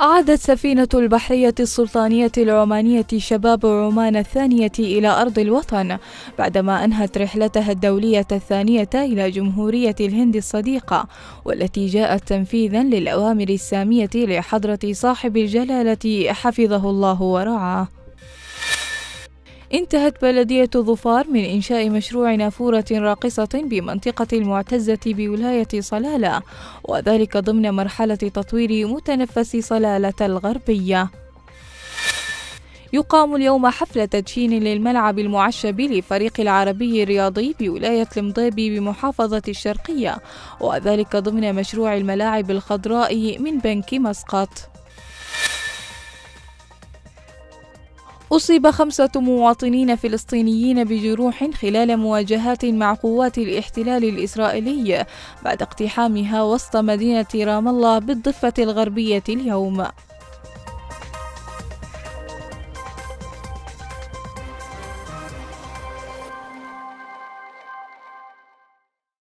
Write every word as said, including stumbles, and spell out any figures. أعادت سفينة البحرية السلطانية العمانية شباب عمان الثانية إلى أرض الوطن بعدما أنهت رحلتها الدولية الثانية إلى جمهورية الهند الصديقة، والتي جاءت تنفيذا للأوامر السامية لحضرة صاحب الجلالة حفظه الله ورعاه. انتهت بلدية ظفار من إنشاء مشروع نافورة راقصة بمنطقة المعتزة بولاية صلالة، وذلك ضمن مرحلة تطوير متنفس صلالة الغربية. يقام اليوم حفل تدشين للملعب المعشب لفريق العربي الرياضي بولاية المضيبي بمحافظة الشرقية، وذلك ضمن مشروع الملاعب الخضراء من بنك مسقط. أصيب خمسة مواطنين فلسطينيين بجروح خلال مواجهات مع قوات الاحتلال الإسرائيلي بعد اقتحامها وسط مدينة رام الله بالضفة الغربية اليوم.